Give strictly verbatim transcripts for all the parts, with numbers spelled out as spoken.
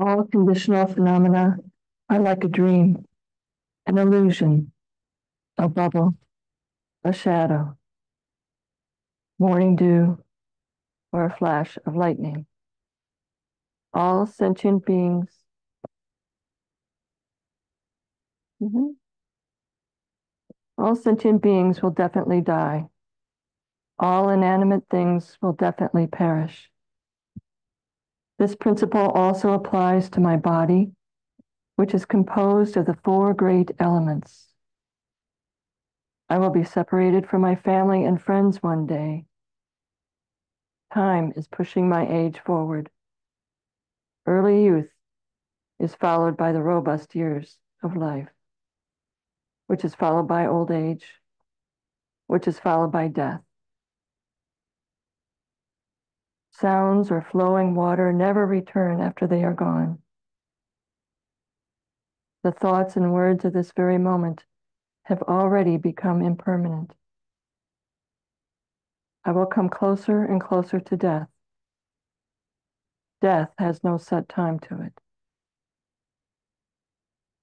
All conditional phenomena are like a dream, an illusion, a bubble, a shadow, morning dew, or a flash of lightning. All sentient beings mm-hmm. all sentient beings will definitely die. All inanimate things will definitely perish. This principle also applies to my body, which is composed of the four great elements. I will be separated from my family and friends one day. Time is pushing my age forward. Early youth is followed by the robust years of life, which is followed by old age, which is followed by death. Sounds or flowing water never return after they are gone. The thoughts and words of this very moment have already become impermanent. I will come closer and closer to death. Death has no set time to it.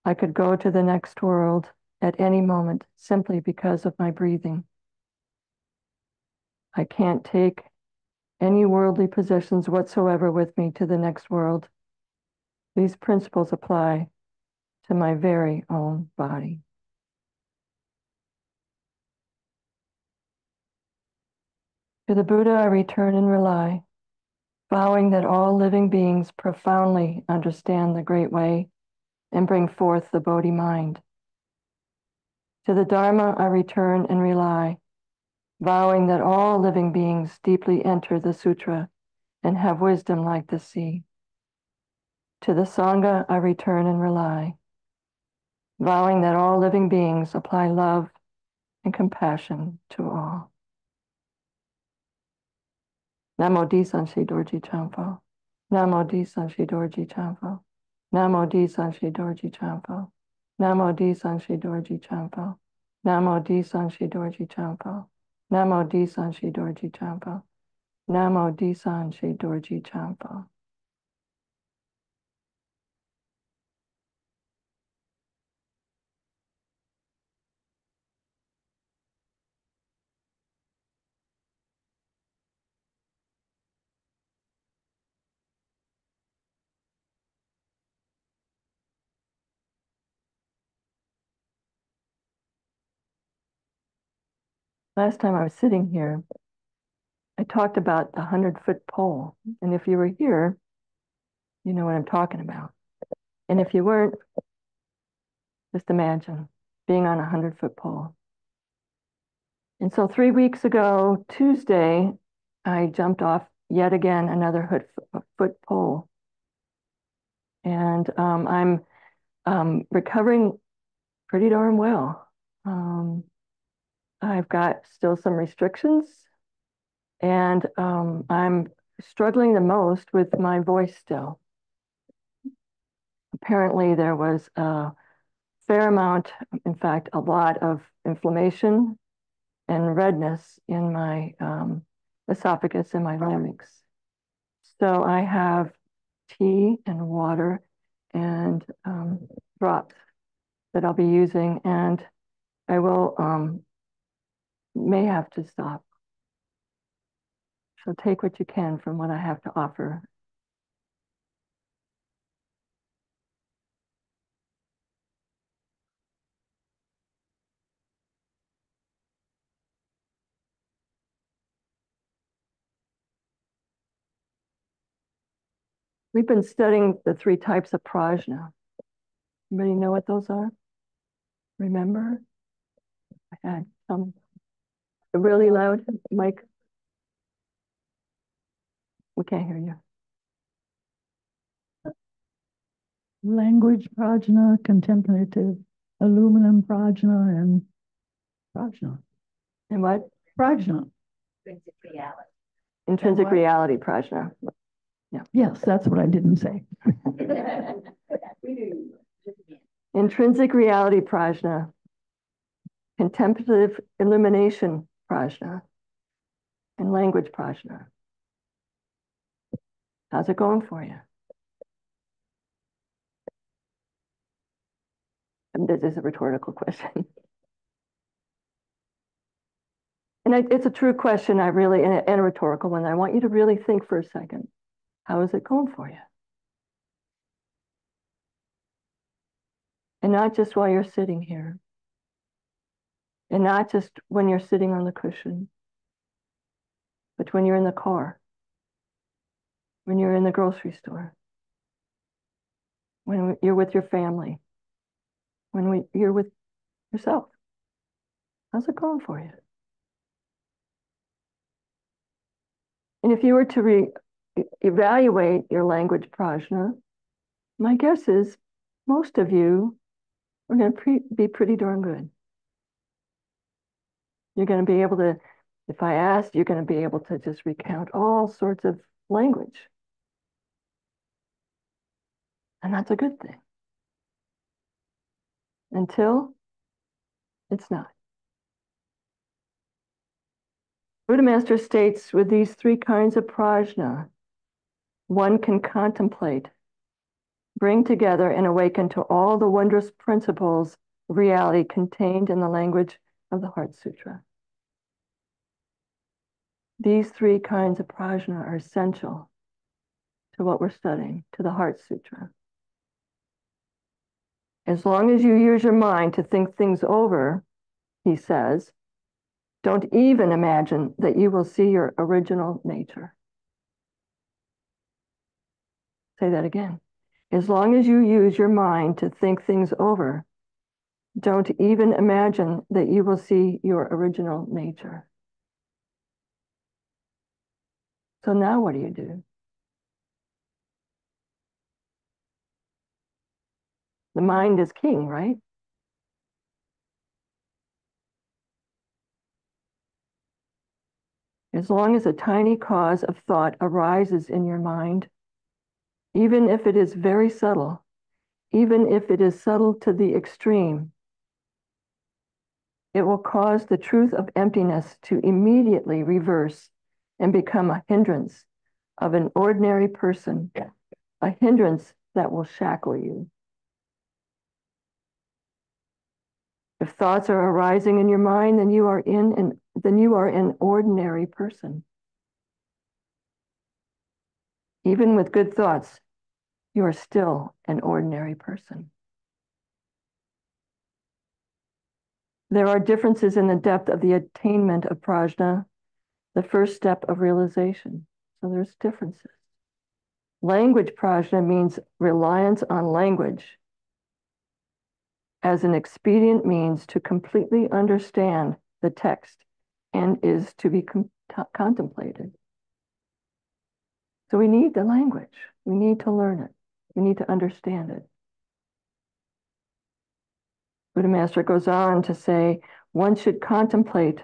I could go to the next world at any moment simply because of my breathing. I can't take any worldly possessions whatsoever with me to the next world. These principles apply to my very own body. To the Buddha I return and rely, vowing that all living beings profoundly understand the great way and bring forth the Bodhi mind. To the Dharma I return and rely, vowing that all living beings deeply enter the sutra and have wisdom like the sea. To the Sangha I return and rely, vowing that all living beings apply love and compassion to all. Namo De Sanse Dorji Champo. Namo De Sanse Dorji Champo. Namo De Sanse Dorji Champo. Namo De Sanse Dorji Champo. Namo De Sanse Dorji Champo. Namo De Sanse Dorji Champo. Namo De Sanse Dorji Champo. Last time I was sitting here, I talked about the hundred-foot pole. And if you were here, you know what I'm talking about. And if you weren't, just imagine being on a hundred-foot pole. And so three weeks ago, Tuesday, I jumped off yet again another foot pole. And um, I'm um, recovering pretty darn well. Um, I've got still some restrictions, and um, I'm struggling the most with my voice still. Apparently there was a fair amount, in fact, a lot of inflammation and redness in my um, esophagus and my larynx. So I have tea and water and um, drops that I'll be using, and I will... Um, may have to stop. So take what you can from what I have to offer. We've been studying the three types of prajna. Anybody know what those are? Remember? I had some. Really loud, Mike. We can't hear you. Language prajna, contemplative, aluminum prajna, and prajna. And what? Prajna. Intrinsic reality. Intrinsic reality prajna. Yeah. Yes, that's what I didn't say. Intrinsic reality prajna. Contemplative illumination prajna, and language prajna. How's it going for you? And this is a rhetorical question. And I, it's a true question, I really, and a, and a rhetorical one. I want you to really think for a second. How is it going for you? And not just while you're sitting here. And not just when you're sitting on the cushion, but when you're in the car, when you're in the grocery store, when you're with your family, when we, you're with yourself. How's it going for you? And if you were to re evaluate your language prajna, my guess is most of you are going to be pretty darn good. You're going to be able to, if I asked, you're going to be able to just recount all sorts of language. And that's a good thing. Until it's not. Buddha Master states, with these three kinds of prajna, one can contemplate, bring together and awaken to all the wondrous principles of reality contained in the language of the Heart Sutra. These three kinds of prajna are essential to what we're studying, to the Heart Sutra. As long as you use your mind to think things over, he says, Don't even imagine that you will see your original nature. Say that again. As long as you use your mind to think things over, don't even imagine that you will see your original nature. So now what do you do? The mind is king, right? As long as a tiny cause of thought arises in your mind, even if it is very subtle, even if it is subtle to the extreme, it will cause the truth of emptiness to immediately reverse and become a hindrance of an ordinary person, a hindrance that will shackle you. If thoughts are arising in your mind, then you are in an then you are an ordinary person. Even with good thoughts, you are still an ordinary person. There are differences in the depth of the attainment of prajna, the first step of realization. So there's differences. Language prajna means reliance on language as an expedient means to completely understand the text and is to be contemplated. So we need the language. We need to learn it. We need to understand it. Buddha Master goes on to say, one should contemplate,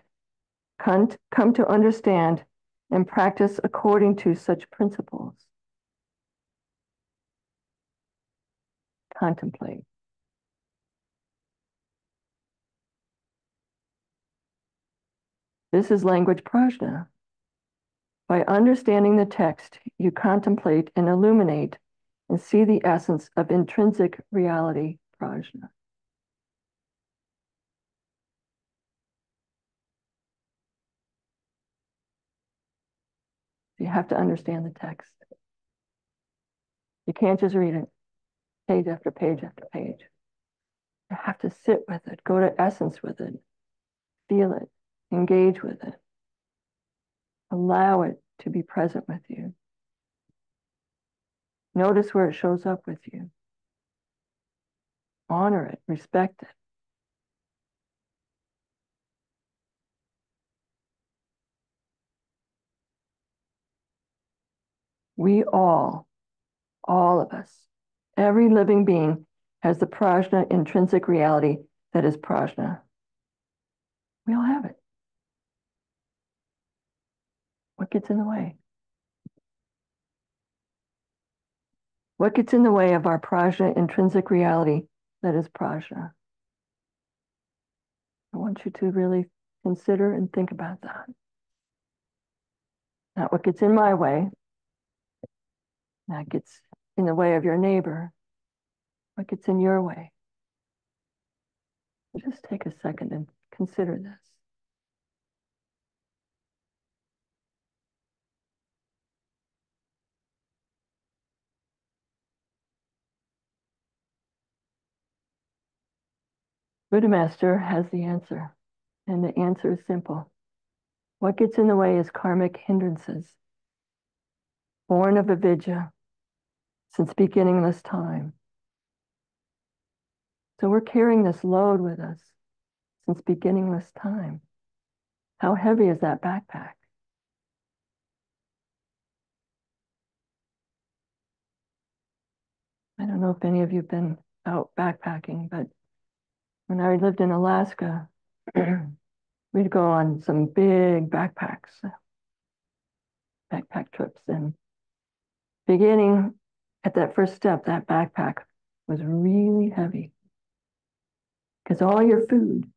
come to understand, and practice according to such principles. Contemplate. This is language prajna. By understanding the text, you contemplate and illuminate and see the essence of intrinsic reality prajna. You have to understand the text. You can't just read it page after page after page. You have to sit with it, go to essence with it, feel it. Engage with it. Allow it to be present with you. Notice where it shows up with you. Honor it, respect it. We all, all of us, every living being has the prajna intrinsic reality that is prajna. We all have it. What gets in the way? What gets in the way of our prajna intrinsic reality that is prajna? I want you to really consider and think about that. Not what gets in my way, not gets in the way of your neighbor, what gets in your way. Just take a second and consider this. Buddha Master has the answer, and the answer is simple. What gets in the way is karmic hindrances, born of avidya since beginningless time. So we're carrying this load with us since beginningless time. How heavy is that backpack? I don't know if any of you have been out backpacking, but when I lived in Alaska, we'd go on some big backpacks, backpack trips. And beginning at that first step, that backpack was really heavy because all your food,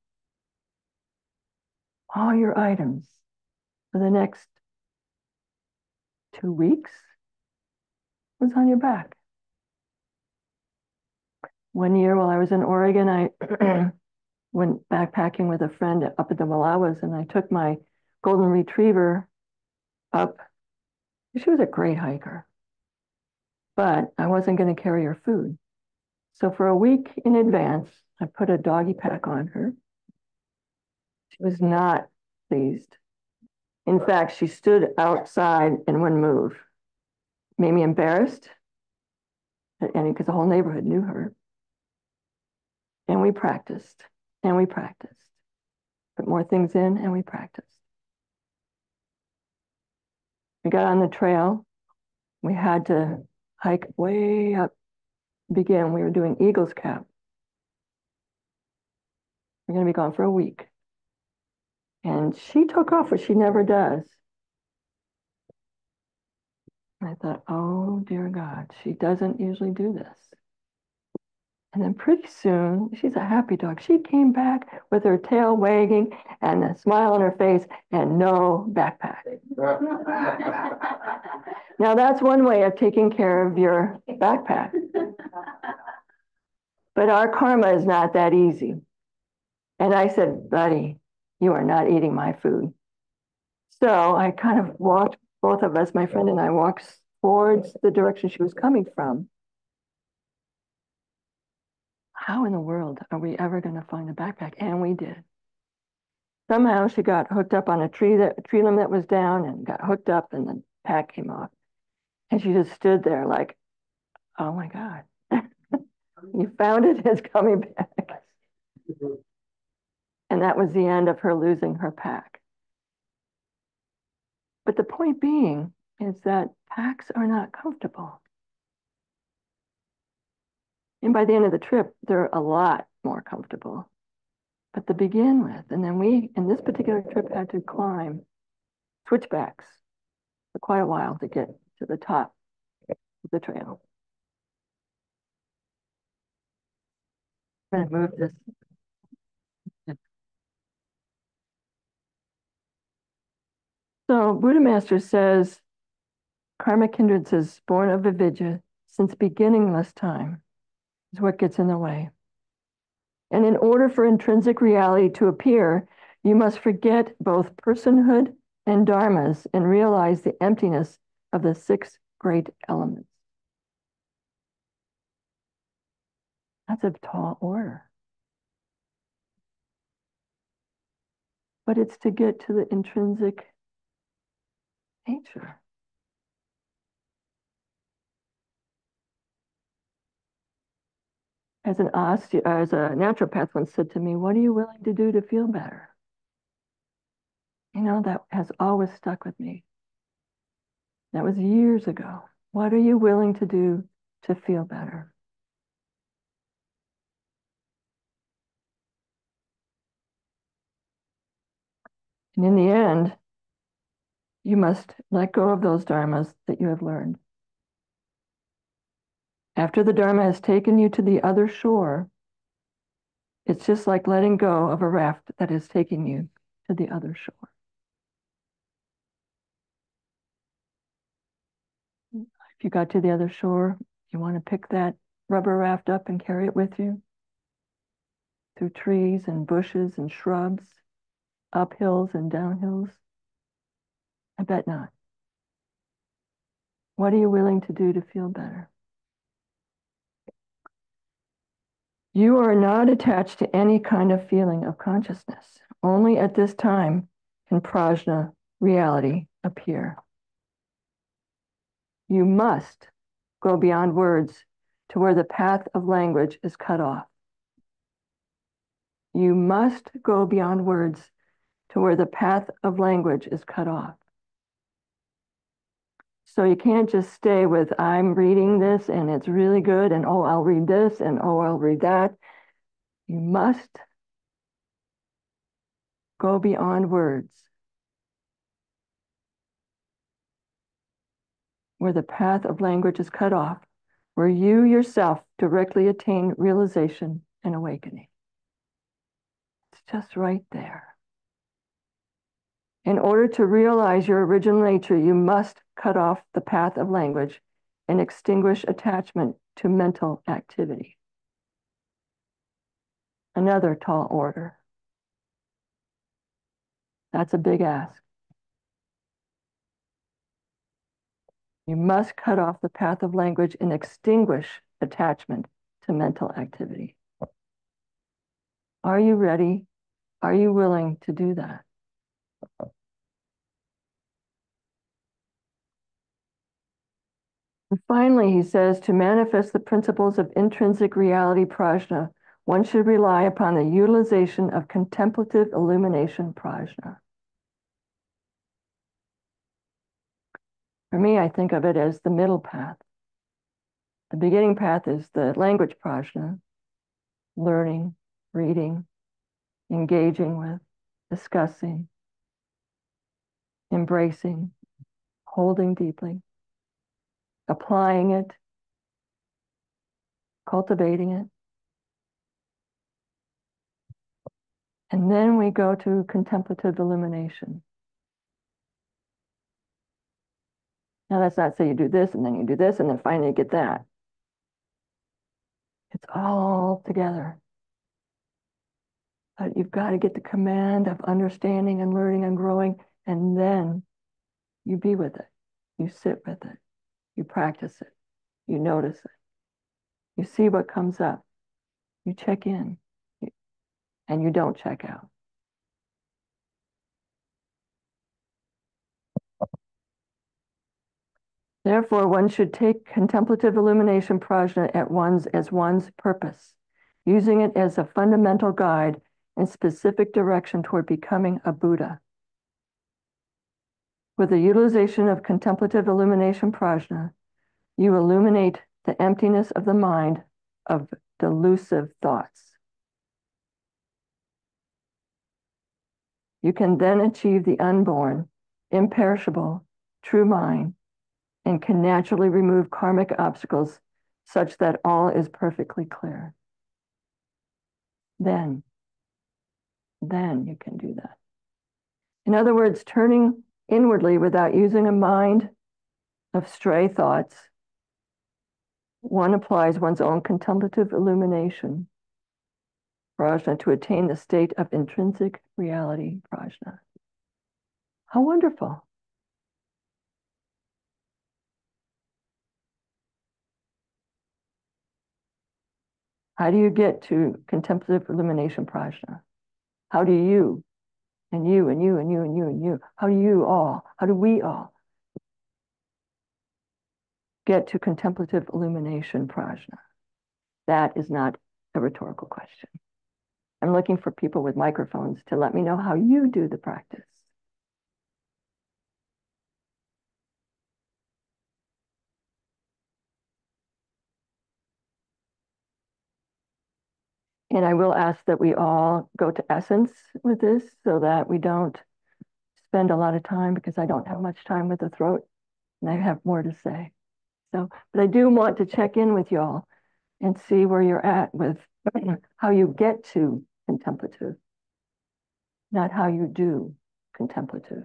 all your items for the next two weeks was on your back. One year while I was in Oregon, I went backpacking with a friend up at the Wallowas, and I took my golden retriever up. She was a great hiker, but I wasn't going to carry her food. So for a week in advance, I put a doggy pack on her. She was not pleased. In fact, she stood outside and wouldn't move. Made me embarrassed, and because the whole neighborhood knew her. And we practiced, and we practiced. Put more things in, and we practiced. We got on the trail. We had to hike way up. Begin, we were doing Eagle's cap. We're going to be gone for a week. And she took off, which she never does. And I thought, oh, dear God, she doesn't usually do this. And then pretty soon, she's a happy dog. She came back with her tail wagging and a smile on her face and no backpack. Now, that's one way of taking care of your backpack. But our karma is not that easy. And I said, buddy, you are not eating my food. So I kind of walked, both of us, my friend and I, walked towards the direction she was coming from. How in the world are we ever going to find a backpack? And we did. Somehow she got hooked up on a tree that a tree limb that was down and got hooked up and the pack came off. And she just stood there like, oh my God, you found it, it's coming back. And that was the end of her losing her pack. But the point being is that packs are not comfortable. And by the end of the trip, they're a lot more comfortable. But to begin with, and then we, in this particular trip, had to climb switchbacks for quite a while to get to the top of the trail. I'm going to move this. So Buddha Master says, karmic hindrances born of avidya since beginningless time is what gets in the way. And in order for intrinsic reality to appear, you must forget both personhood and dharmas and realize the emptiness of the six great elements. That's a tall order. But it's to get to the intrinsic nature. As an osteo, as a naturopath once said to me, what are you willing to do to feel better? You know, that has always stuck with me. That was years ago. What are you willing to do to feel better? And in the end, you must let go of those dharmas that you have learned. After the Dharma has taken you to the other shore, it's just like letting go of a raft that is taking you to the other shore. If you got to the other shore, you want to pick that rubber raft up and carry it with you through trees and bushes and shrubs, up hills and down hills. I bet not. What are you willing to do to feel better? You are not attached to any kind of feeling of consciousness. Only at this time can prajna, reality, appear. You must go beyond words to where the path of language is cut off. You must go beyond words to where the path of language is cut off. So you can't just stay with, I'm reading this and it's really good, and oh, I'll read this, and oh, I'll read that. You must go beyond words, where the path of language is cut off, where you yourself directly attain realization and awakening. It's just right there. In order to realize your original nature, you must cut off the path of language and extinguish attachment to mental activity. Another tall order. That's a big ask. You must cut off the path of language and extinguish attachment to mental activity. Are you ready? Are you willing to do that? And finally, he says, to manifest the principles of intrinsic reality prajna, one should rely upon the utilization of contemplative illumination prajna. For me, I think of it as the middle path. The beginning path is the language prajna, learning, reading, engaging with, discussing, embracing, holding deeply, applying it, cultivating it. And then we go to contemplative illumination. Now, that's not say you do this and then you do this and then finally you get that. It's all together. But you've got to get the command of understanding and learning and growing, and then you be with it. You sit with it. You practice it. You notice it. You see what comes up. You check in. And you don't check out. Therefore, one should take contemplative illumination prajna at one's, as one's purpose, using it as a fundamental guide and specific direction toward becoming a Buddha. With the utilization of contemplative illumination prajna, you illuminate the emptiness of the mind of delusive thoughts. You can then achieve the unborn, imperishable, true mind, and can naturally remove karmic obstacles such that all is perfectly clear. Then, then you can do that. In other words, turning inwardly without using a mind of stray thoughts, one applies one's own contemplative illumination prajna to attain the state of intrinsic reality prajna. How wonderful. How do you get to contemplative illumination prajna? How do you, and you, and you, and you, and you, and you, how do you all, how do we all get to contemplative illumination prajna? That is not a rhetorical question. I'm looking for people with microphones to let me know how you do the practice. And I will ask that we all go to essence with this so that we don't spend a lot of time, because I don't have much time with the throat and I have more to say. So, but I do want to check in with y'all and see where you're at with how you get to contemplative, not how you do contemplative.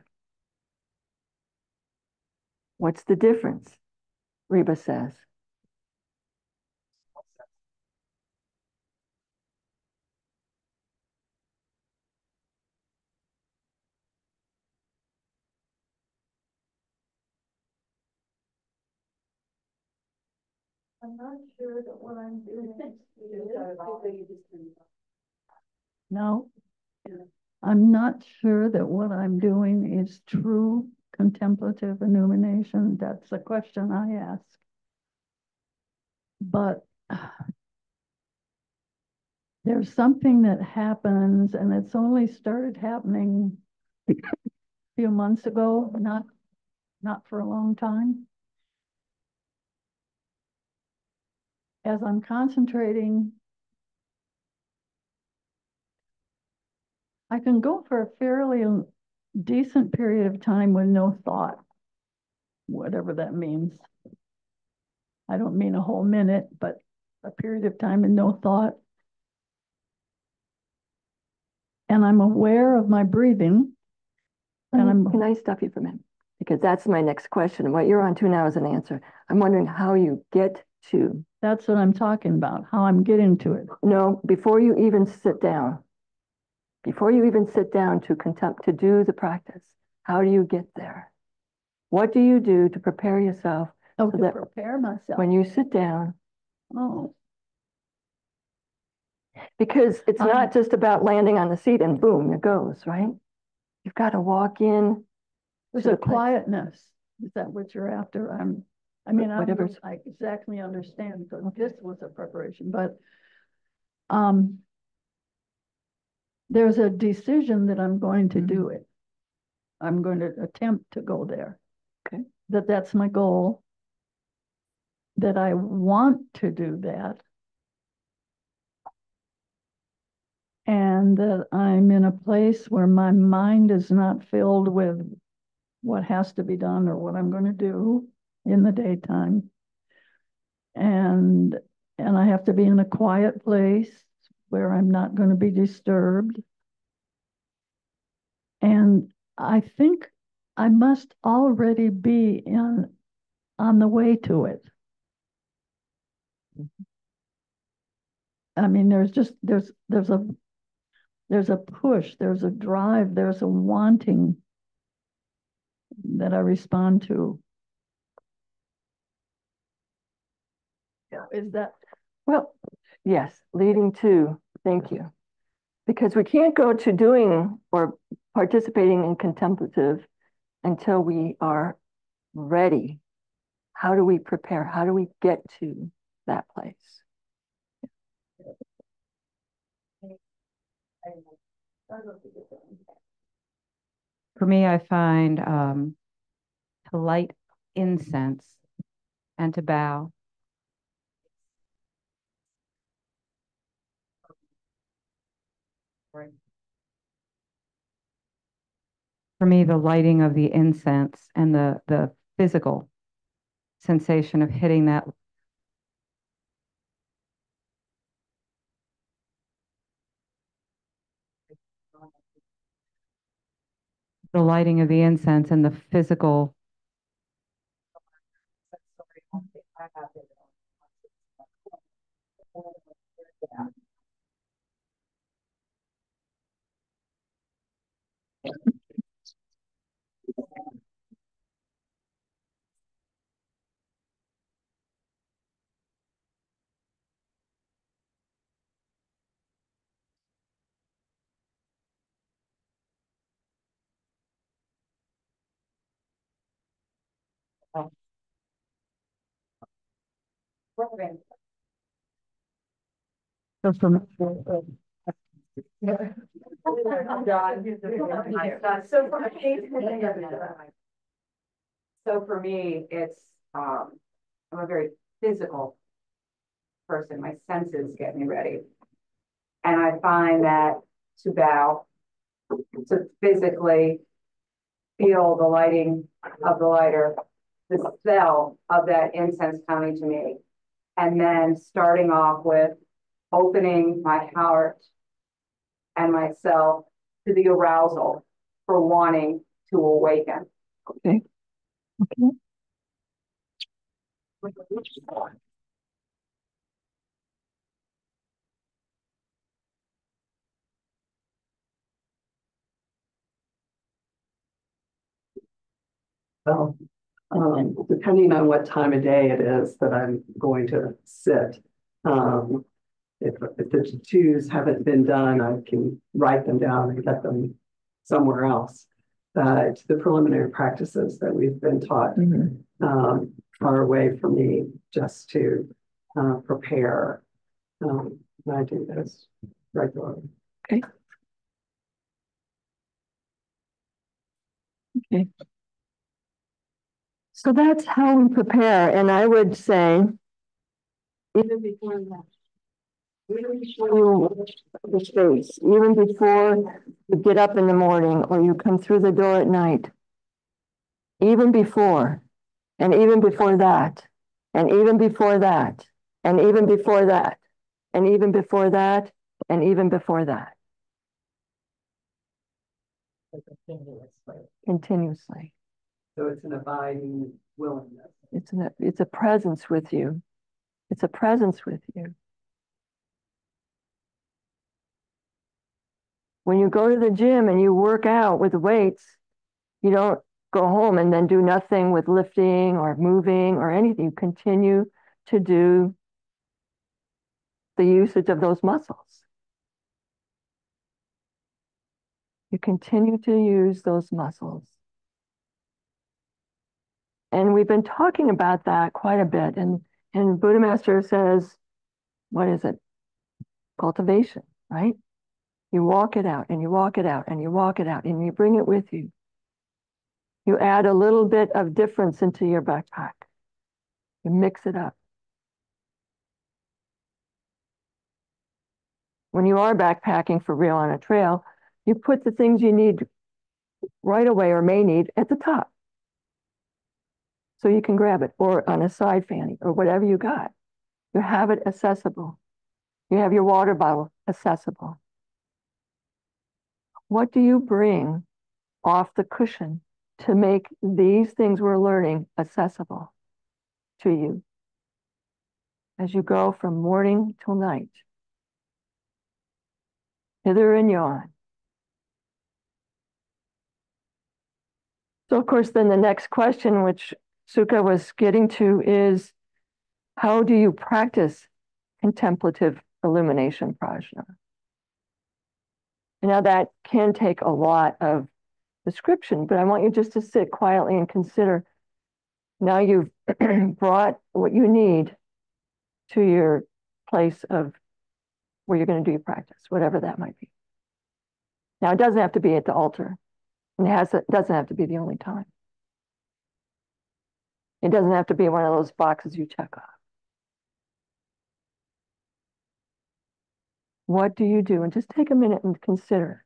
What's the difference? Reba says. I'm not sure that what I'm doing is... No, I'm not sure that what I'm doing is true contemplative illumination. That's the question I ask. But there's something that happens, and it's only started happening a few months ago, not, not for a long time. As I'm concentrating, I can go for a fairly decent period of time with no thought, whatever that means. I don't mean a whole minute, but a period of time and no thought. And I'm aware of my breathing. And um, I'm... Can I stop you for a minute? Because that's my next question. What you're on to now is an answer. I'm wondering how you get to... That's what I'm talking about, how I'm getting to it. No, before you even sit down, before you even sit down to contempt, to do the practice, how do you get there? What do you do to prepare yourself? Oh, so to prepare myself. When you sit down. Oh. Because it's um, not just about landing on the seat and boom, it goes, right? You've got to walk in. There's a quietness. Is that what you're after? I'm... I mean, I don't exactly understand because this was a preparation, but um, there's a decision that I'm going to do it. I'm going to attempt to go there. Okay. That that's my goal. That I want to do that. And that I'm in a place where my mind is not filled with what has to be done or what I'm going to do in the daytime. And, and I have to be in a quiet place where I'm not going to be disturbed. And I think I must already be in on the way to it. I mean, there's just, there's, there's a, there's a push, there's a drive, there's a wanting that I respond to. Yeah. Is that? Well, yes, leading to, thank you. Because we can't go to doing or participating in contemplative until we are ready. How do we prepare? How do we get to that place? For me, I find um, to light incense and to bow. Right. For me, the lighting of the incense and the, the physical sensation of hitting that the lighting of the incense and the physical So for me, so for me, it's um, I'm a very physical person. My senses get me ready, and I find that to bow, to physically feel the lighting of the lighter, the smell of that incense coming to me. And then starting off with opening my heart and myself to the arousal for wanting to awaken. Okay. Okay. Well, um, depending on what time of day it is that I'm going to sit, um, If, if the twos haven't been done, I can write them down and get them somewhere else. But the preliminary practices that we've been taught mm-hmm. um, are a way for me just to uh, prepare. Um, and I do those regularly. Okay. Okay. So that's how we prepare. And I would say, even before that, Even before the space, even before you get up in the morning or you come through the door at night, even before, and even before that, and even before that, and even before that, and even before that, and even before that. Continuously. Continuously. So it's an abiding willingness. It's, an, it's a presence with you. It's a presence with you. When you go to the gym and you work out with weights, you don't go home and then do nothing with lifting or moving or anything. You continue to do the usage of those muscles. You continue to use those muscles. And we've been talking about that quite a bit. And, and Buddha Master says, what is it? Cultivation, right? You walk it out and you walk it out and you walk it out and you bring it with you. You add a little bit of difference into your backpack. You mix it up. When you are backpacking for real on a trail, you put the things you need right away or may need at the top, so you can grab it, or on a side fanny, or whatever you got. You have it accessible. You have your water bottle accessible. What do you bring off the cushion to make these things we're learning accessible to you as you go from morning till night, hither and yon? So, of course, then the next question, which Sukha was getting to, is how do you practice contemplative illumination prajna? Now, that can take a lot of description, but I want you just to sit quietly and consider. Now you've brought what you need to your place of where you're going to do your practice, whatever that might be. Now, it doesn't have to be at the altar. And it has, it doesn't have to be the only time. It doesn't have to be one of those boxes you check off. What do you do? And just take a minute and consider.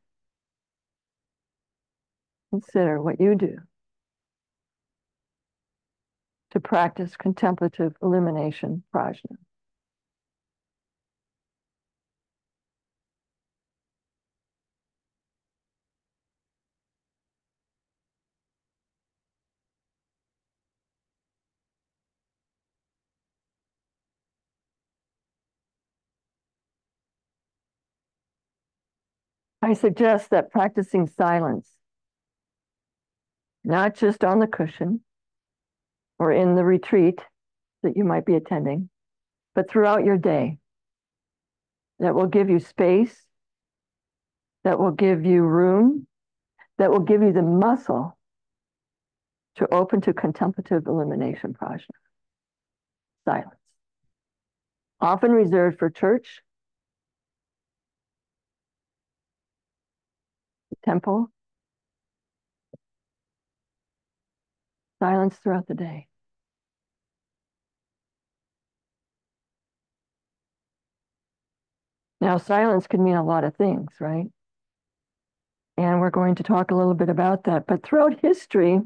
Consider what you do to practice contemplative illumination prajna. I suggest that practicing silence, not just on the cushion or in the retreat that you might be attending, but throughout your day, that will give you space, that will give you room, that will give you the muscle to open to contemplative illumination prajna. Silence. Often reserved for church, temple, silence throughout the day. Now, silence can mean a lot of things, right? And we're going to talk a little bit about that. But throughout history,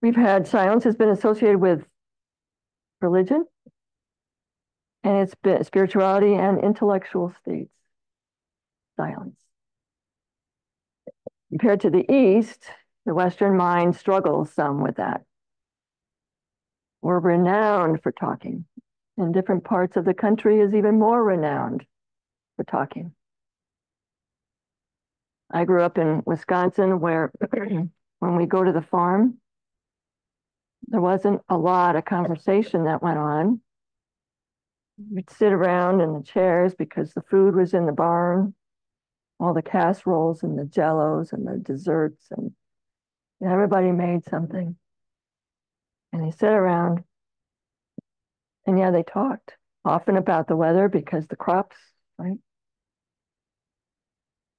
we've had silence has been associated with religion, and it's been spirituality and intellectual states. Silence. Compared to the East, the Western mind struggles some with that. We're renowned for talking. And different parts of the country is even more renowned for talking. I grew up in Wisconsin, where when we go to the farm, there wasn't a lot of conversation that went on. We'd sit around in the chairs because the food was in the barn. All the casseroles and the jellos and the desserts, and everybody made something. And they sit around, and yeah, they talked often about the weather because the crops, right?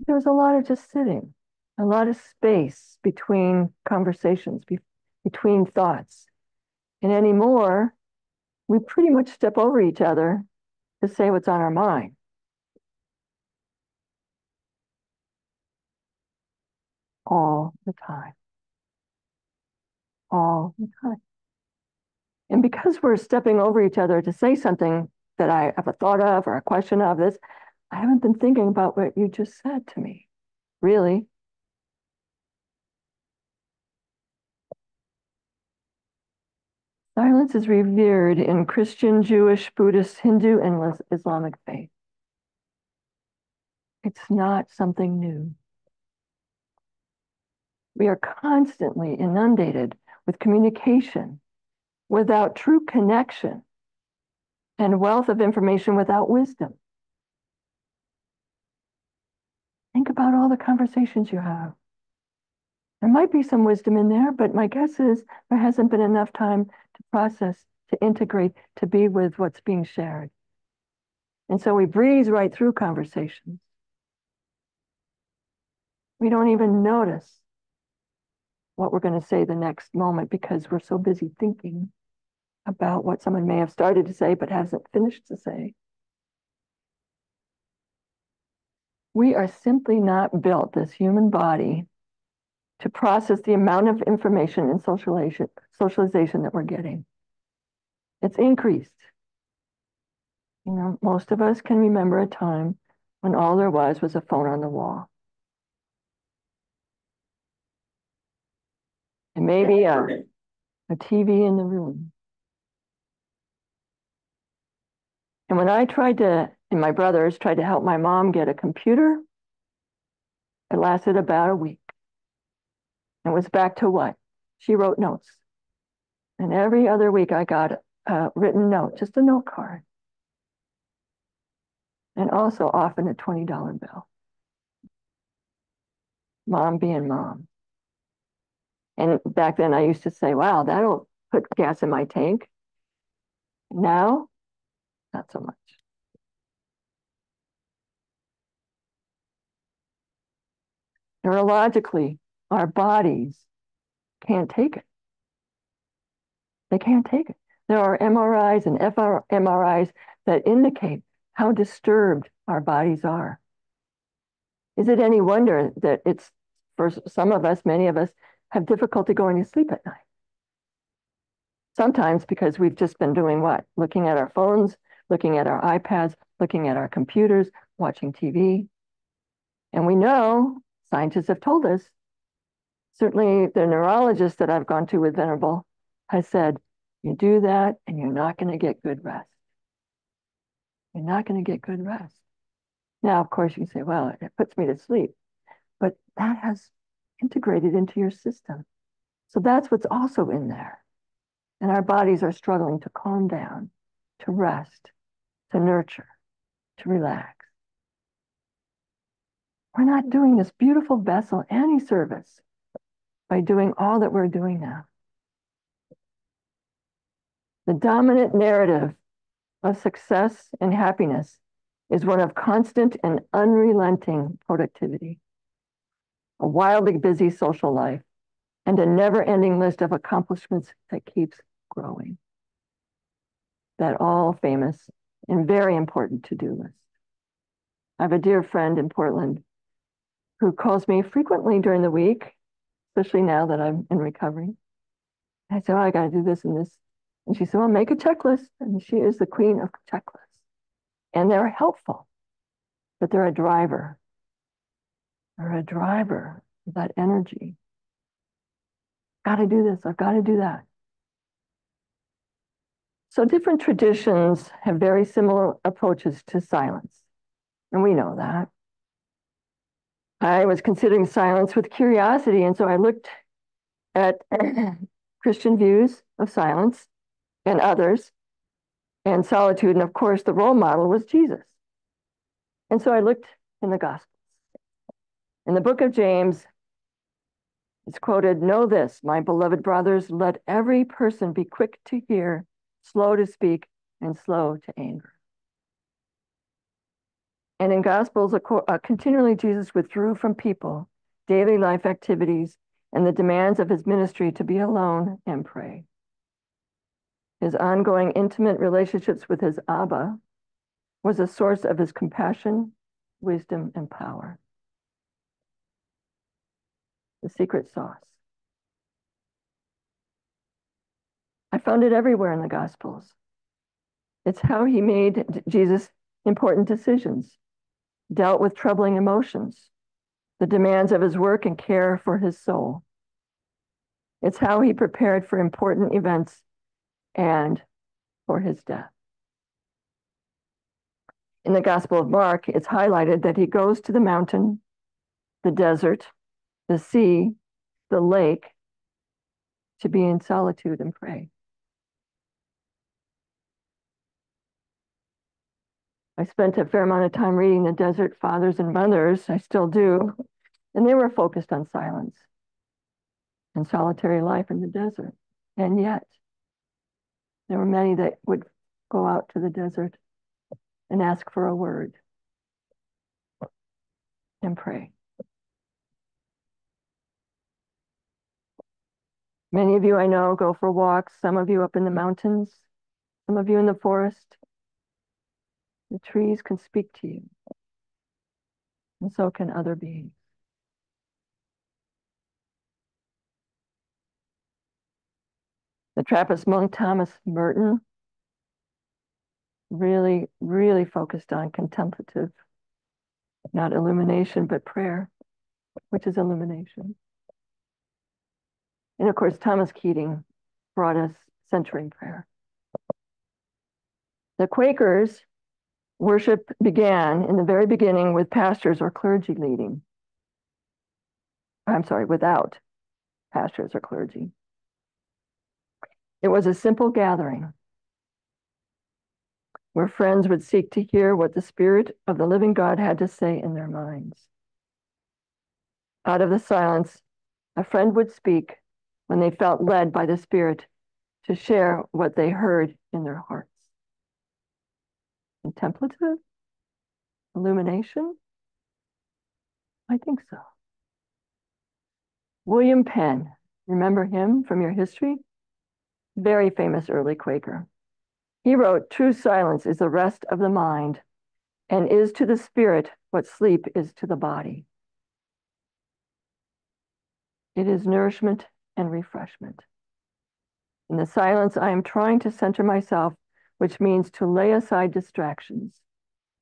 There was a lot of just sitting, a lot of space between conversations, be between thoughts. And anymore, we pretty much step over each other to say what's on our mind. All the time, all the time. And because we're stepping over each other to say something that I have a thought of or a question of this, I haven't been thinking about what you just said to me, really. Silence is revered in Christian, Jewish, Buddhist, Hindu, and Islamic faith. It's not something new. We are constantly inundated with communication without true connection and wealth of information without wisdom. Think about all the conversations you have There might be some wisdom in there, but my guess is there hasn't been enough time to process, to integrate, to be with what's being shared. And so we breeze right through conversations. We don't even notice what we're going to say the next moment because we're so busy thinking about what someone may have started to say but hasn't finished to say. We are simply not built, this human body, to process the amount of information and socialization, socialization that we're getting. It's increased. You know, most of us can remember a time when all there was was a phone on the wall. And maybe a, a T V in the room. And when I tried to, and my brothers tried to help my mom get a computer, it lasted about a week. It was back to what? She wrote notes. And every other week I got a written note, just a note card. And also often a twenty dollar bill. Mom being mom. And back then I used to say, wow, that'll put gas in my tank. Now, not so much. Neurologically, our bodies can't take it. They can't take it. There are M R Is and F M R Is that indicate how disturbed our bodies are. Is it any wonder that it's, for some of us, many of us, have difficulty going to sleep at night? Sometimes because we've just been doing what? Looking at our phones, looking at our iPads, looking at our computers, watching T V. And we know, scientists have told us, certainly the neurologist that I've gone to with Venerable has said, you do that and you're not going to get good rest. You're not going to get good rest. Now, of course, you can say, well, it puts me to sleep. But that has integrated into your system. So that's what's also in there. And our bodies are struggling to calm down, to rest, to nurture, to relax. We're not doing this beautiful vessel any service by doing all that we're doing now. The dominant narrative of success and happiness is one of constant and unrelenting productivity, a wildly busy social life, and a never-ending list of accomplishments that keeps growing. That all famous and very important to-do list. I have a dear friend in Portland who calls me frequently during the week, especially now that I'm in recovery. I say, oh, I gotta do this and this. And she said, well, make a checklist. And she is the queen of checklists. And they're helpful, but they're a driver. Or a driver of that energy. Got to do this, I've got to do that. So different traditions have very similar approaches to silence, and we know that. I was considering silence with curiosity, and so I looked at Christian views of silence and others, and solitude, and of course the role model was Jesus. And so I looked in the Gospels. In the book of James, it's quoted, know this, my beloved brothers, let every person be quick to hear, slow to speak, and slow to anger. And in Gospels, continually Jesus withdrew from people, daily life activities, and the demands of his ministry to be alone and pray. His ongoing intimate relationships with his Abba was a source of his compassion, wisdom, and power. The secret sauce. I found it everywhere in the Gospels. It's how he made, Jesus, important decisions, dealt with troubling emotions, the demands of his work and care for his soul. It's how he prepared for important events and for his death. In the Gospel of Mark, it's highlighted that he goes to the mountain, the desert, the sea, the lake, to be in solitude and pray. I spent a fair amount of time reading the Desert Fathers and Mothers, I still do, and they were focused on silence. and solitary life in the desert. And yet, there were many that would go out to the desert and ask for a word and pray. Many of you I know go for walks, some of you up in the mountains, some of you in the forest. The trees can speak to you, and so can other beings. The Trappist monk Thomas Merton really, really focused on contemplative, not illumination, but prayer, which is illumination. And of course, Thomas Keating brought us centering prayer. The Quakers' worship began in the very beginning with pastors or clergy leading. I'm sorry, without pastors or clergy. It was a simple gathering where friends would seek to hear what the Spirit of the living God had to say in their minds. Out of the silence, a friend would speak when they felt led by the Spirit to share what they heard in their hearts. Contemplative? Illumination? I think so. William Penn, remember him from your history? Very famous early Quaker. He wrote, "True silence is the rest of the mind and is to the spirit what sleep is to the body. It is nourishment and refreshment. In the silence, I am trying to center myself, which means to lay aside distractions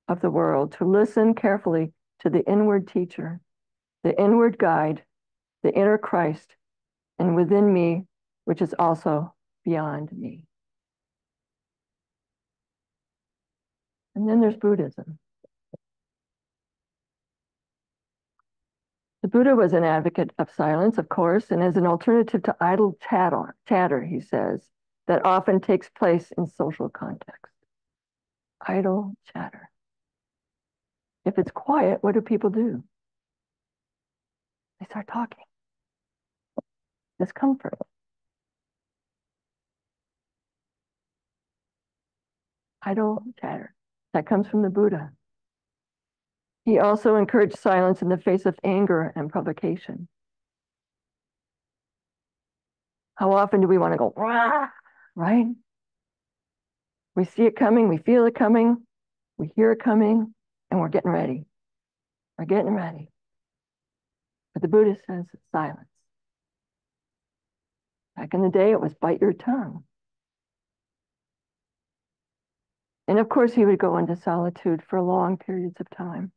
of the world, to listen carefully to the inward teacher, the inward guide, the inner Christ, and within me, which is also beyond me." And then there's Buddhism. The Buddha was an advocate of silence, of course, and as an alternative to idle chatter, chatter, he says, that often takes place in social context. Idle chatter. If it's quiet, what do people do? They start talking. Discomfort. Idle chatter. That comes from the Buddha. He also encouraged silence in the face of anger and provocation. How often do we want to go, rah, right? We see it coming, we feel it coming, we hear it coming, and we're getting ready. We're getting ready. But the Buddha says silence. Back in the day, it was bite your tongue. And of course, he would go into solitude for long periods of time.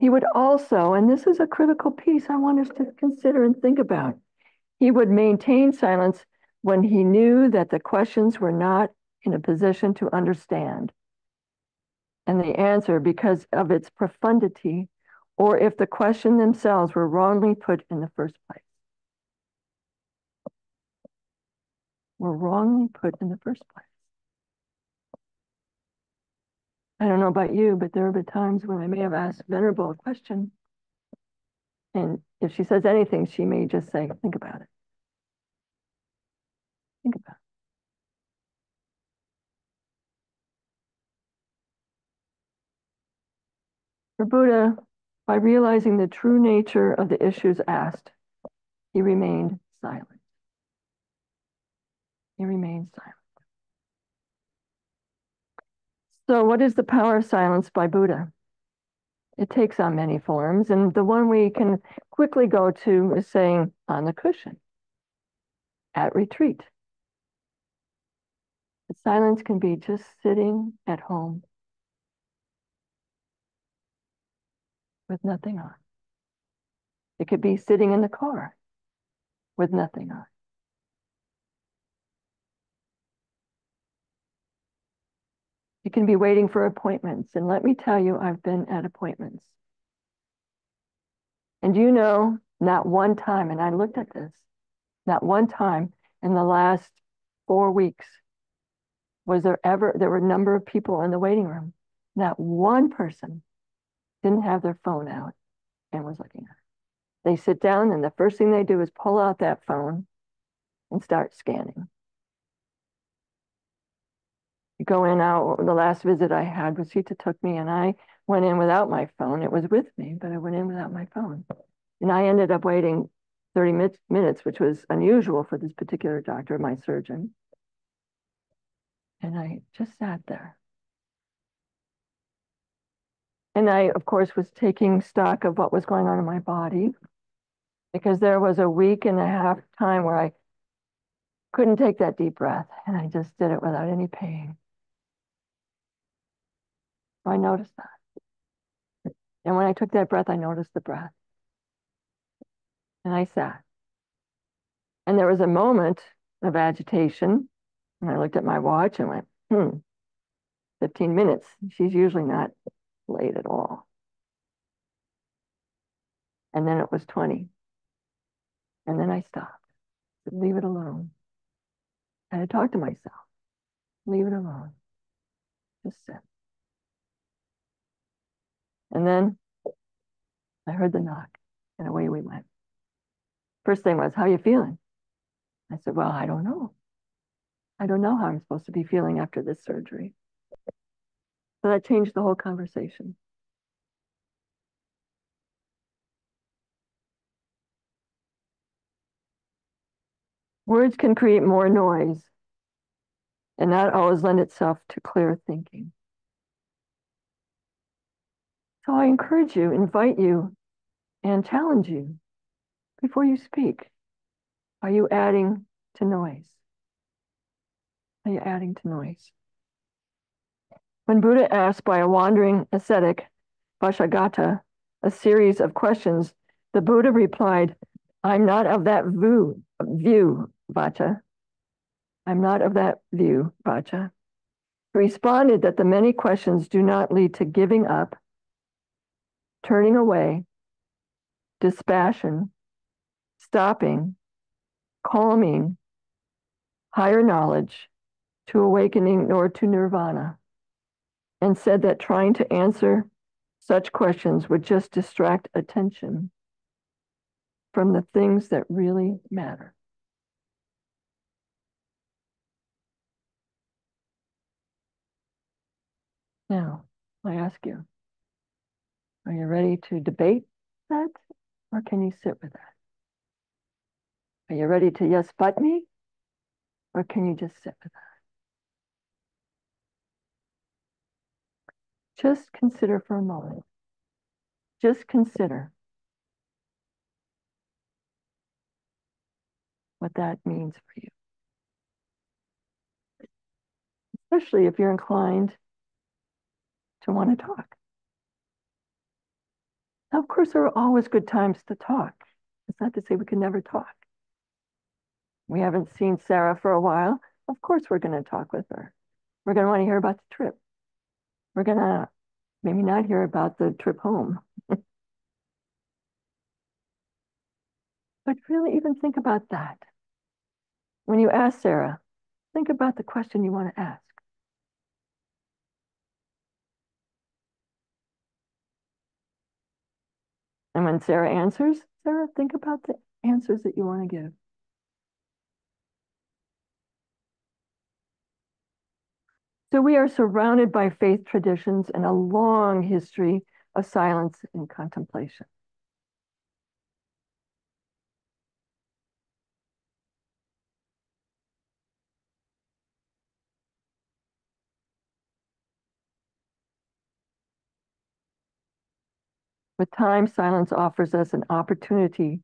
He would also, and this is a critical piece I want us to consider and think about, he would maintain silence when he knew that the questions were not in a position to understand, and the answer because of its profundity, or if the question themselves were wrongly put in the first place. Were wrongly put in the first place. I don't know about you, but there have been times when I may have asked Venerable a question, and if she says anything, she may just say, think about it. Think about it. For Buddha, by realizing the true nature of the issues asked, he remained silent. He remains silent. So what is the power of silence by Buddha? It takes on many forms, and the one we can quickly go to is saying on the cushion, at retreat. The silence can be just sitting at home with nothing on. It could be sitting in the car with nothing on. You can be waiting for appointments. And let me tell you, I've been at appointments. And you know, not one time, and I looked at this, not one time in the last four weeks was there ever, there were a number of people in the waiting room. Not one person didn't have their phone out and was looking at it. They sit down and the first thing they do is pull out that phone and start scanning. You go in out, the last visit I had was Sita took me and I went in without my phone. It was with me, but I went in without my phone. And I ended up waiting thirty minutes, which was unusual for this particular doctor, my surgeon. And I just sat there. And I, of course, was taking stock of what was going on in my body, because there was a week and a half time where I couldn't take that deep breath, and I just did it without any pain. So I noticed that. And when I took that breath, I noticed the breath. And I sat. And there was a moment of agitation, and I looked at my watch and went, hmm, fifteen minutes. She's usually not late at all. And then it was twenty. And then I stopped. Leave it alone. I had to talk to myself. Leave it alone. Just sit. And then I heard the knock, and away we went. First thing was, how are you feeling? I said, well, I don't know. I don't know how I'm supposed to be feeling after this surgery. So that changed the whole conversation. Words can create more noise and not always lend itself to clear thinking. So I encourage you, invite you, and challenge you before you speak. Are you adding to noise? Are you adding to noise? When Buddha asked by a wandering ascetic, Vacchagotta, a series of questions, the Buddha replied, I'm not of that view, view, Vaccha. I'm not of that view, Vaccha. He responded that the many questions do not lead to giving up, turning away, dispassion, stopping, calming, higher knowledge, to awakening nor to nirvana, and said that trying to answer such questions would just distract attention from the things that really matter. Now, I ask you, are you ready to debate that, or can you sit with that? Are you ready to yes, but me, or can you just sit with that? Just consider for a moment. Just consider what that means for you. Especially if you're inclined to want to talk. Now, of course, there are always good times to talk. It's not to say we can never talk. We haven't seen Sarah for a while. Of course, we're going to talk with her. We're going to want to hear about the trip. We're going to maybe not hear about the trip home. But really even think about that. When you ask Sarah, think about the question you want to ask. And when Sarah answers, Sarah, think about the answers that you want to give. So we are surrounded by faith traditions and a long history of silence and contemplation. With time, silence offers us an opportunity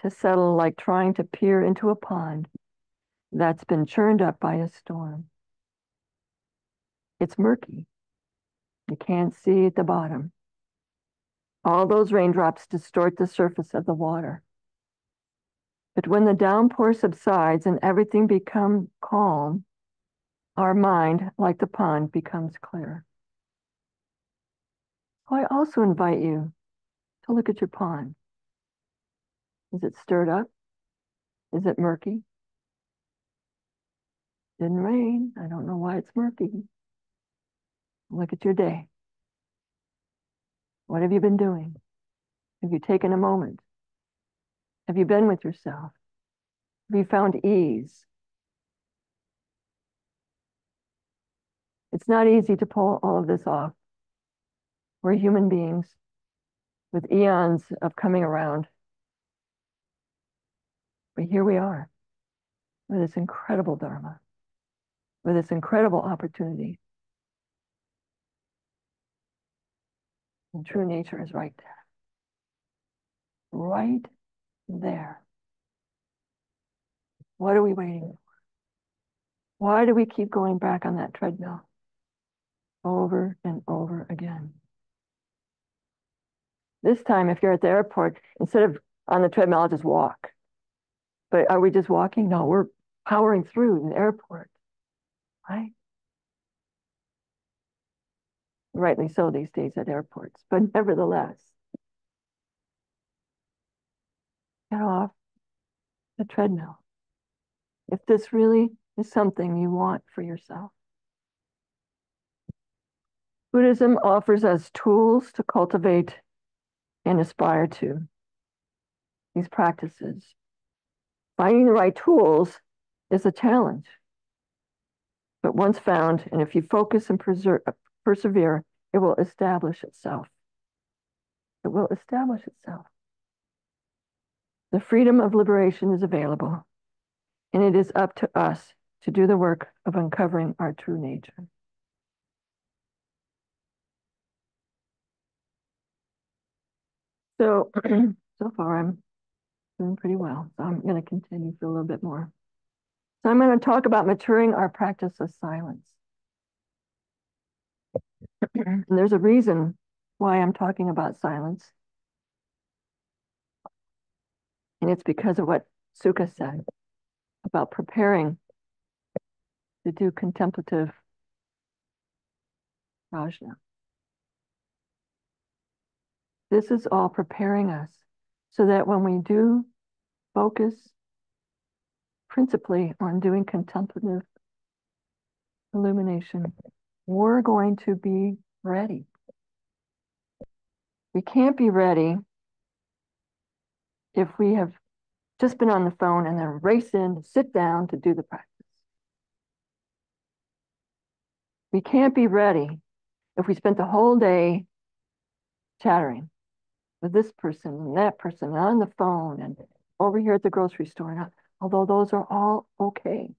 to settle like trying to peer into a pond that's been churned up by a storm. It's murky. You can't see at the bottom. All those raindrops distort the surface of the water. But when the downpour subsides and everything becomes calm, our mind, like the pond, becomes clear. So I also invite you to look at your pond. Is it stirred up? Is it murky? Didn't rain. I don't know why it's murky. Look at your day. What have you been doing? Have you taken a moment Have you been with yourself? Have you found ease? It's not easy to pull all of this off. We're human beings with eons of coming around. But here we are with this incredible Dharma, with this incredible opportunity. And true nature is right there. Right there. What are we waiting for? Why do we keep going back on that treadmill over and over again? This time, if you're at the airport, instead of on the treadmill, I'll just walk. But are we just walking? No, we're powering through the airport, right? Rightly so these days at airports, but nevertheless, get off the treadmill. If this really is something you want for yourself. Buddhism offers us tools to cultivate and aspire to these practices. Finding the right tools is a challenge. But once found, and if you focus and preserve, persevere, it will establish itself. It will establish itself. The freedom of liberation is available, and it is up to us to do the work of uncovering our true nature. So, so far I'm doing pretty well. So I'm going to continue for a little bit more. So I'm going to talk about maturing our practice of silence. And there's a reason why I'm talking about silence. And it's because of what Sukha said about preparing to do contemplative prajna. This is all preparing us so that when we do focus principally on doing contemplative illumination, we're going to be ready. We can't be ready if we have just been on the phone and then race in to sit down to do the practice. We can't be ready if we spent the whole day chattering with this person and that person and on the phone and over here at the grocery store. And although those are all okay.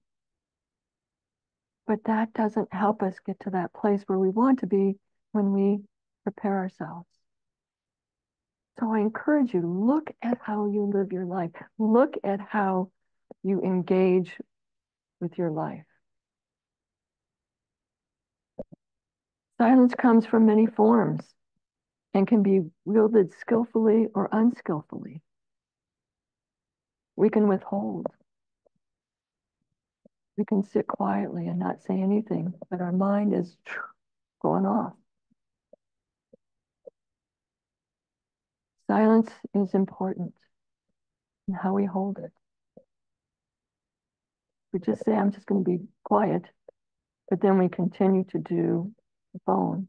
But that doesn't help us get to that place where we want to be when we prepare ourselves. So I encourage you, look at how you live your life. Look at how you engage with your life. Silence comes from many forms and can be wielded skillfully or unskillfully. We can withhold. We can sit quietly and not say anything, but our mind is going off. Silence is important in how we hold it. We just say, I'm just going to be quiet, but then we continue to do the phone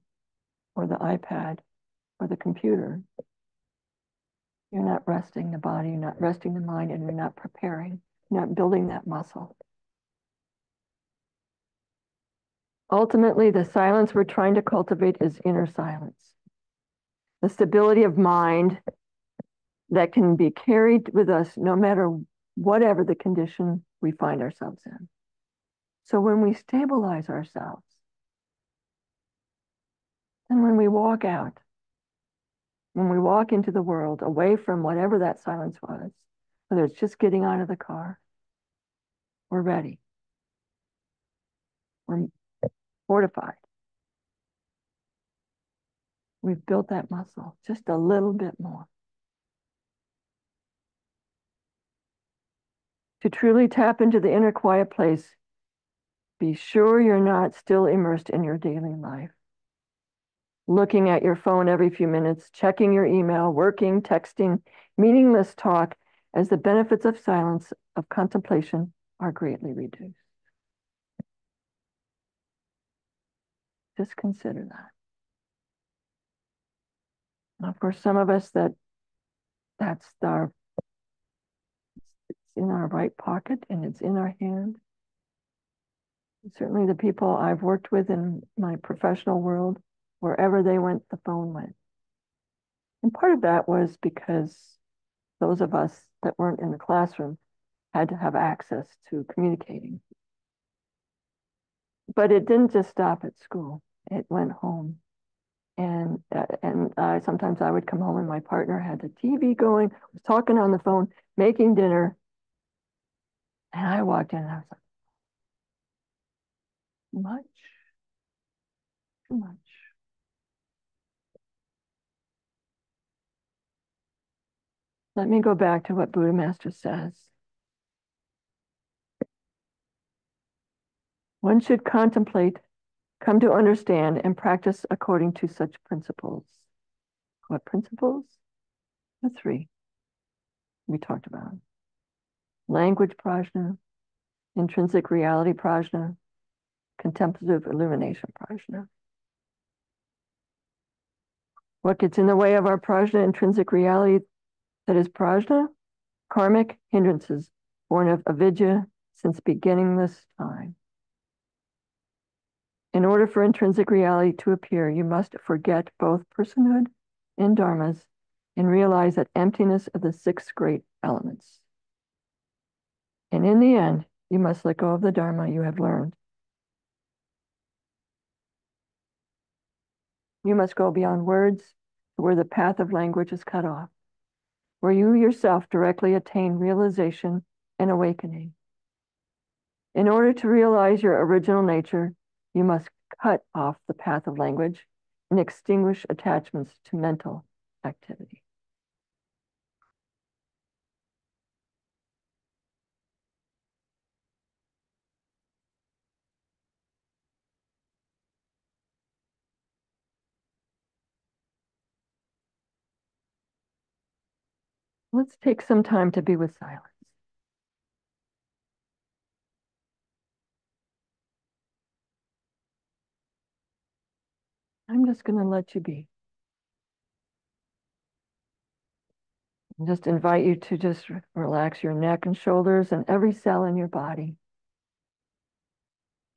or the iPad or the computer. You're not resting the body, you're not resting the mind, and you're not preparing, you're not building that muscle. Ultimately, the silence we're trying to cultivate is inner silence. The stability of mind that can be carried with us no matter whatever the condition we find ourselves in. So when we stabilize ourselves, and when we walk out, when we walk into the world away from whatever that silence was, whether it's just getting out of the car, we're ready. We're fortified. We've built that muscle just a little bit more. To truly tap into the inner quiet place, be sure you're not still immersed in your daily life. Looking at your phone every few minutes, checking your email, working, texting, meaningless talk, as the benefits of silence, of contemplation, are greatly reduced. Just consider that. Now, for some of us, that that's our It's in our right pocket and it's in our hand. Certainly the people I've worked with in my professional world, wherever they went, the phone went. And part of that was because those of us that weren't in the classroom had to have access to communicating. But it didn't just stop at school. It went home. And uh, and uh, sometimes I would come home and my partner had the T V going, was talking on the phone, making dinner. And I walked in and I was like, too much, too much. Let me go back to what Buddha Master says. One should contemplate, come to understand, and practice according to such principles. What principles? The three we talked about. Language prajna, intrinsic reality prajna, contemplative illumination prajna. What gets in the way of our prajna, intrinsic reality, that is prajna? Karmic hindrances born of avidya since beginningless time. In order for intrinsic reality to appear, you must forget both personhood and dharmas and realize that emptiness of the six great elements. And in the end, you must let go of the dharma you have learned. You must go beyond words to where the path of language is cut off, where you yourself directly attain realization and awakening. In order to realize your original nature, you must cut off the path of language and extinguish attachments to mental activity. Let's take some time to be with silence. I'm just going to let you be. And just invite you to just relax your neck and shoulders and every cell in your body.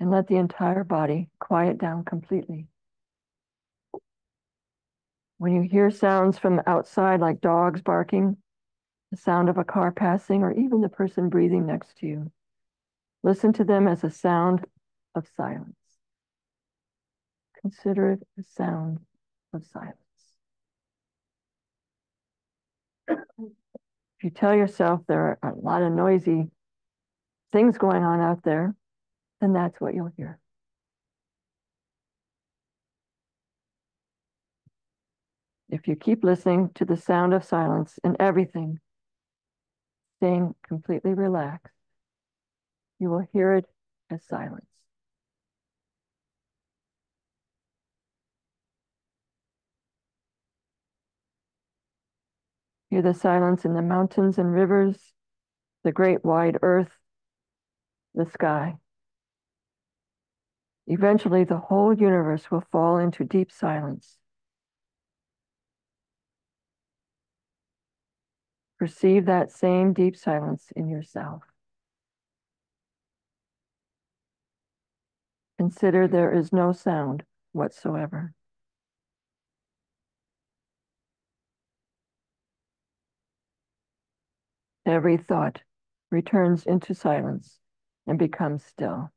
And let the entire body quiet down completely. When you hear sounds from outside, like dogs barking, the sound of a car passing, or even the person breathing next to you, listen to them as a sound of silence. Consider it a sound of silence. If you tell yourself there are a lot of noisy things going on out there, then that's what you'll hear. If you keep listening to the sound of silence in everything, staying completely relaxed, you will hear it as silence. Hear the silence in the mountains and rivers, the great wide earth, the sky. Eventually, the whole universe will fall into deep silence. Perceive that same deep silence in yourself. Consider there is no sound whatsoever. Every thought returns into silence and becomes still.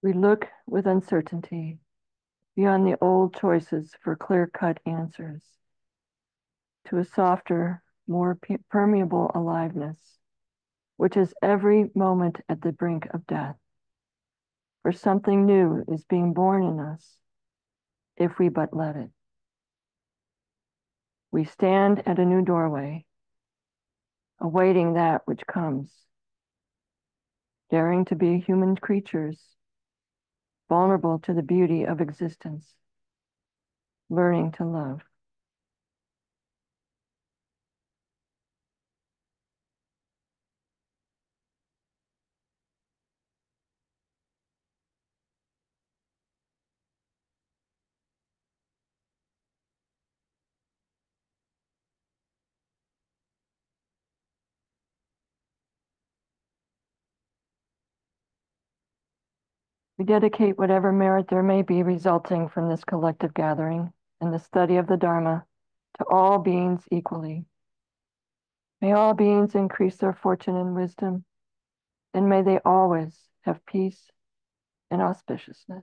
We look with uncertainty beyond the old choices for clear-cut answers to a softer, more permeable aliveness, which is every moment at the brink of death. For something new is being born in us, if we but let it. We stand at a new doorway, awaiting that which comes, daring to be human creatures, vulnerable to the beauty of existence, learning to love. We dedicate whatever merit there may be resulting from this collective gathering and the study of the Dharma to all beings equally. May all beings increase their fortune and wisdom, and may they always have peace and auspiciousness.